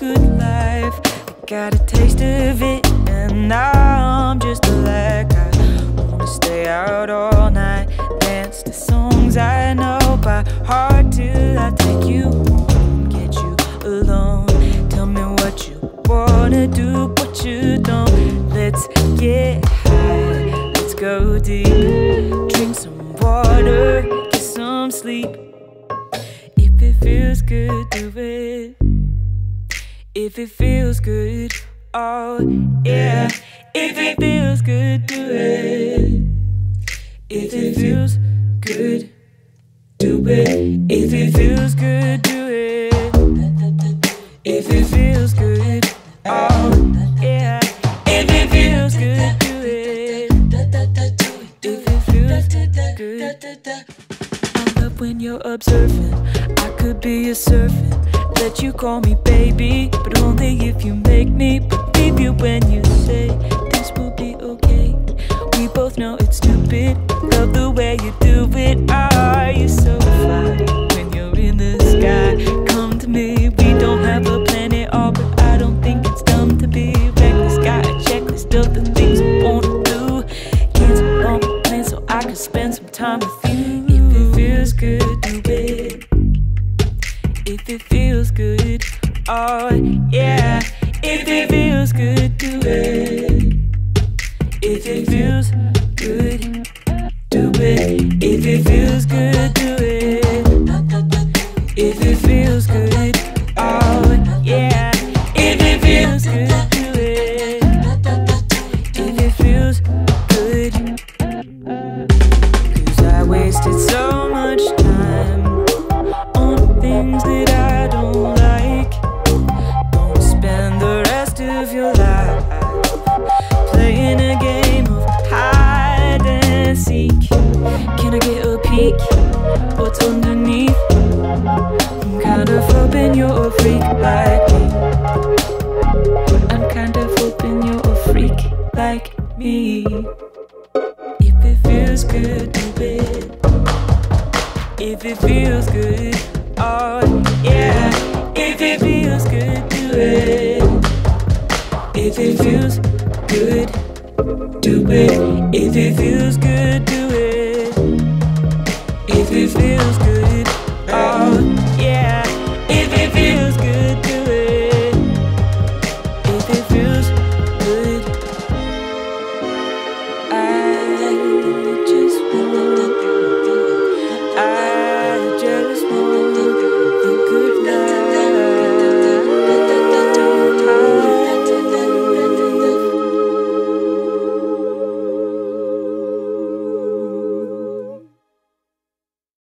good life. I got a taste of it and now I'm just a black guy. Wanna stay out all night, dance to songs I know by heart till I take you home, get you alone. Tell me what you wanna do, what you don't. Let's get high, let's go deep. Drink some water, get some sleep. If it feels good, do it. If it feels good, oh yeah. If it feels good, do it. If it feels good, do it. If it feels good, do it. If it feels good, oh yeah. If it feels good, do it. If it feels good. I love when you're observant. I could be a servant. Let you call me baby, but only if you make me believe you when you say this will be okay. We both know it's stupid. Love the way you do it. Are you so fly when you're in the sky? Come to me. We don't have a plan at all, but I don't think it's dumb to be reckless. Got a checklist of the things I want to do. Cancel all my plans so I can spend some time with you. If it feels good, do it. If it feels good, oh yeah. If it feels good, do it. If it feels good, do it. If it feels good, do it. If it feels good, oh yeah. If it feels good, do it. If it feels good. 'Cause I wasted so that I don't like. Don't spend the rest of your life playing a game of hide and seek. Can I get a peek? What's underneath? I'm kind of hoping you're a freak like me. I'm kind of hoping you're a freak like me. If it feels good, do it. If it feels good, oh yeah. If it feels good, do it. If it feels good, do it. If it feels good.